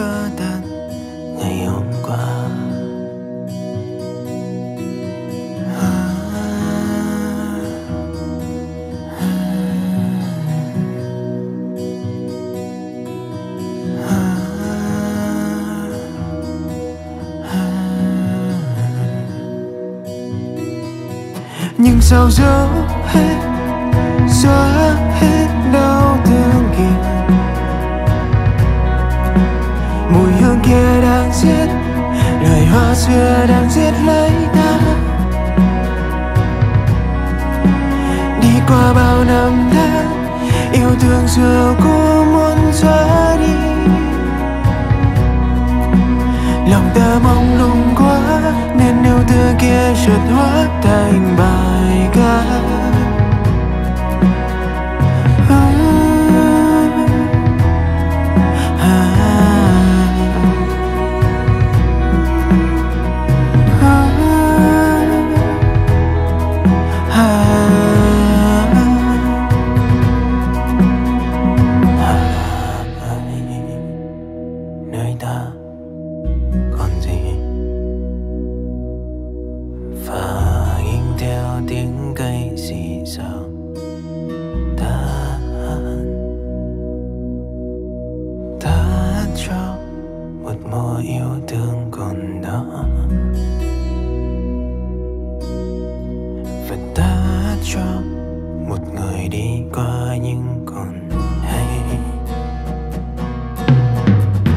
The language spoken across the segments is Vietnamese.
vỡ tan ngày hôm qua. Nhưng sao giấu hết đau thương kìa. Mùi hương kia đang giết, lời hoa xưa đang giết lấy ta. Đi qua bao năm tháng, yêu thương xưa cũ muốn xóa đi. Lòng ta mong lung quá, nên yêu thương kia chợt hóa thành bài ca.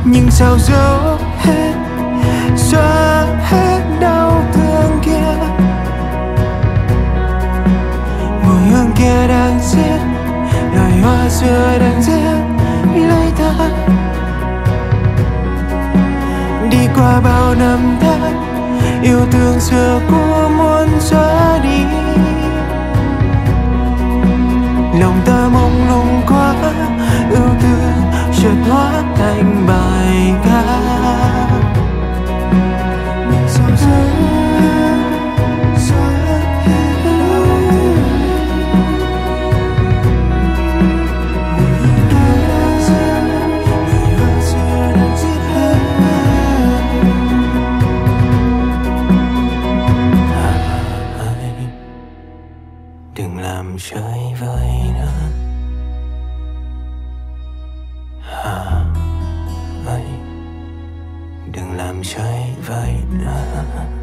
Nhưng sao xóa hết đau thương kia. Mùi hương kia đang giết, lời hoa xưa đang giết lấy ta. Đi qua bao năm tháng, yêu thương xưa cũ muốn xóa đi. Lòng ta mông lung quá, yêu thương chợt hóa thành bài ca. Mình sao giấu hết đau thương. Mùi hương kia đang giết, lời hoa xưa đang giết hết ta. Đừng làm chơi vơi nữa. Đừng làm trái với nó.